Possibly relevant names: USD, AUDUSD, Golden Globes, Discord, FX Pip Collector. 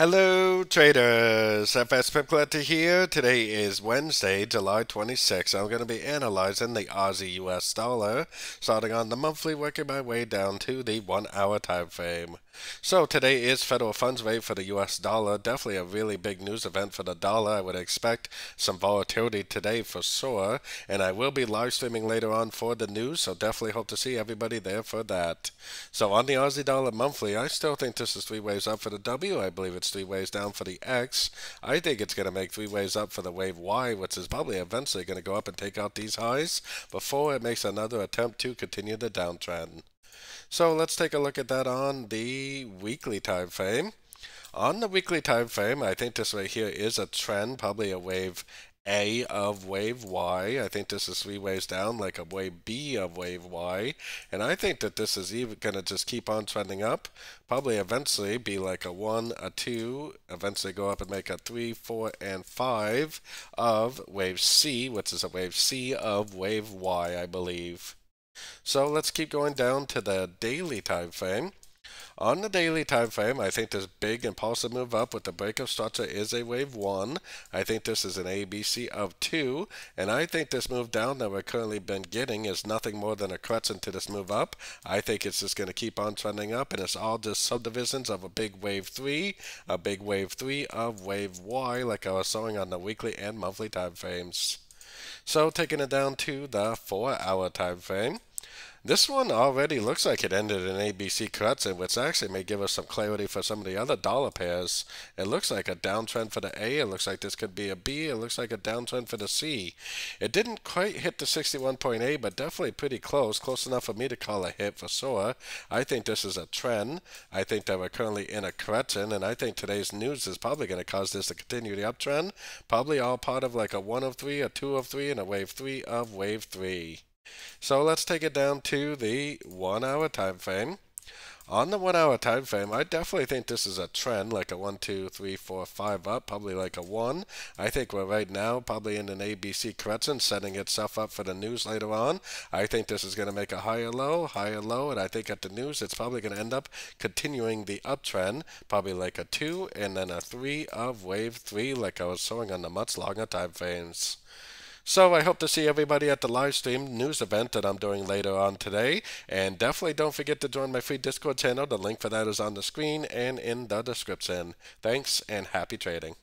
Hello traders, FX Pip Collector here. Today is Wednesday, July 26th. I'm going to be analyzing the Aussie US dollar, starting on the monthly, working my way down to the 1 hour time frame. So today is federal funds rate for the US dollar. Definitely a really big news event for the dollar. I would expect some volatility today for sure. And I will be live streaming later on for the news, so definitely hope to see everybody there for that. So on the Aussie dollar monthly, I still think this is three ways up for the W. I believe it's three ways down for the X. I think it's going to make three ways up for the wave Y, which is probably eventually going to go up and take out these highs before it makes another attempt to continue the downtrend. So let's take a look at that on the weekly time frame. On the weekly time frame, I think this right here is a trend, probably a wave A of wave Y. I think this is three waves down, like a wave B of wave Y, and I think that this is even going to just keep on trending up, probably eventually be like a 1, a 2, eventually go up and make a 3, 4, and 5 of wave C, which is a wave C of wave Y, I believe. So let's keep going down to the daily time frame. On the daily time frame, I think this big impulsive move up with the break of structure is a wave 1. I think this is an ABC of 2, and I think this move down that we're currently been getting is nothing more than a crutch into this move up. I think it's just going to keep on trending up, and it's all just subdivisions of a big wave 3, a big wave 3 of wave Y, like I was showing on the weekly and monthly time frames. So taking it down to the 4 hour time frame. This one already looks like it ended in ABC cuts, and which actually may give us some clarity for some of the other dollar pairs. It looks like a downtrend for the A. It looks like this could be a B. It looks like a downtrend for the C. It didn't quite hit the 61.8, but definitely pretty close. Close enough for me to call a hit for sure. I think this is a trend. I think that we're currently in a correction, and I think today's news is probably going to cause this to continue the uptrend. Probably all part of like a 1 of 3, a 2 of 3, and a wave 3 of wave 3. So let's take it down to the 1 hour time frame. On the 1 hour time frame, I definitely think this is a trend, like a 1, 2, 3, 4, 5 up, probably like a 1. I think we're right now probably in an ABC correction, setting itself up for the news later on. I think this is going to make a higher low, and I think at the news it's probably going to end up continuing the uptrend, probably like a 2 and then a 3 of wave 3, like I was showing on the much longer time frames. So I hope to see everybody at the live stream news event that I'm doing later on today. And definitely don't forget to join my free Discord channel. The link for that is on the screen and in the description. Thanks and happy trading.